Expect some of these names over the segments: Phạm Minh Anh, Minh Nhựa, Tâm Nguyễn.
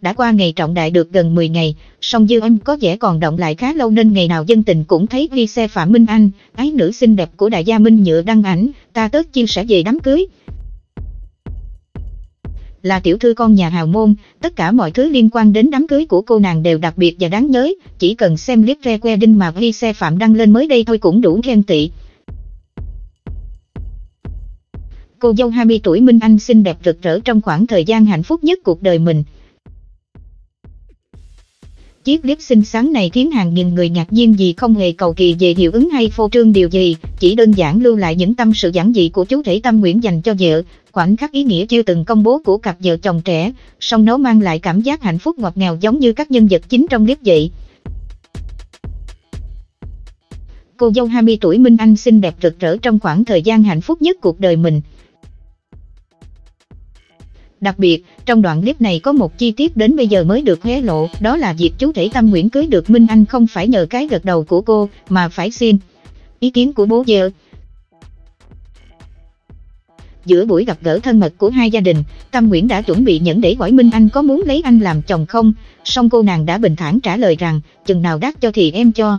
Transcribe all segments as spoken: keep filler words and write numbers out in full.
Đã qua ngày trọng đại được gần mười ngày, song dư âm có vẻ còn động lại khá lâu nên ngày nào dân tình cũng thấy ghi xe Phạm Minh Anh, ái nữ xinh đẹp của đại gia Minh Nhựa đăng ảnh, ta tớt chia sẻ về đám cưới. Là tiểu thư con nhà hào môn, tất cả mọi thứ liên quan đến đám cưới của cô nàng đều đặc biệt và đáng nhớ, chỉ cần xem clip re que đinh mà ghi xe Phạm đăng lên mới đây thôi cũng đủ ghen tị. Cô dâu hai mươi tuổi Minh Anh xinh đẹp rực rỡ trong khoảng thời gian hạnh phúc nhất cuộc đời mình. Chiếc clip xinh xắn này khiến hàng nghìn người ngạc nhiên vì không hề cầu kỳ về hiệu ứng hay phô trương điều gì, chỉ đơn giản lưu lại những tâm sự giản dị của chú rể Tâm Nguyễn dành cho vợ, khoảnh khắc ý nghĩa chưa từng công bố của cặp vợ chồng trẻ, song nó mang lại cảm giác hạnh phúc ngọt ngào giống như các nhân vật chính trong clip vậy. Cô dâu hai mươi tuổi Minh Anh xinh đẹp rực rỡ trong khoảng thời gian hạnh phúc nhất cuộc đời mình. Đặc biệt, trong đoạn clip này có một chi tiết đến bây giờ mới được hé lộ, đó là việc chú rể Tâm Nguyễn cưới được Minh Anh không phải nhờ cái gật đầu của cô, mà phải xin ý kiến của bố vợ. Giữa buổi gặp gỡ thân mật của hai gia đình, Tâm Nguyễn đã chuẩn bị nhẫn để hỏi Minh Anh có muốn lấy anh làm chồng không, song cô nàng đã bình thản trả lời rằng, chừng nào đáp cho thì em cho.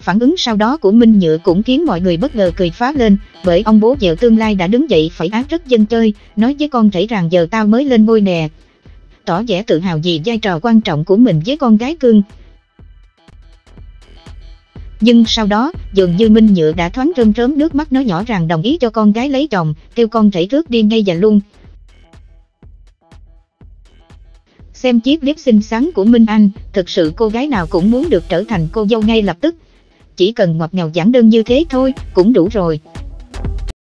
Phản ứng sau đó của Minh Nhựa cũng khiến mọi người bất ngờ cười phá lên, bởi ông bố vợ tương lai đã đứng dậy phẩy áo rất dân chơi, nói với con rể rằng giờ tao mới lên ngôi nè. Tỏ vẻ tự hào vì vai trò quan trọng của mình với con gái cưng. Nhưng sau đó, dường như Minh Nhựa đã thoáng rơm rớm nước mắt, nói nhỏ rằng đồng ý cho con gái lấy chồng, kêu con rể rước đi ngay và luôn. Xem chiếc clip xinh xắn của Minh Anh, thực sự cô gái nào cũng muốn được trở thành cô dâu ngay lập tức. Chỉ cần ngọt ngào giản đơn như thế thôi, cũng đủ rồi.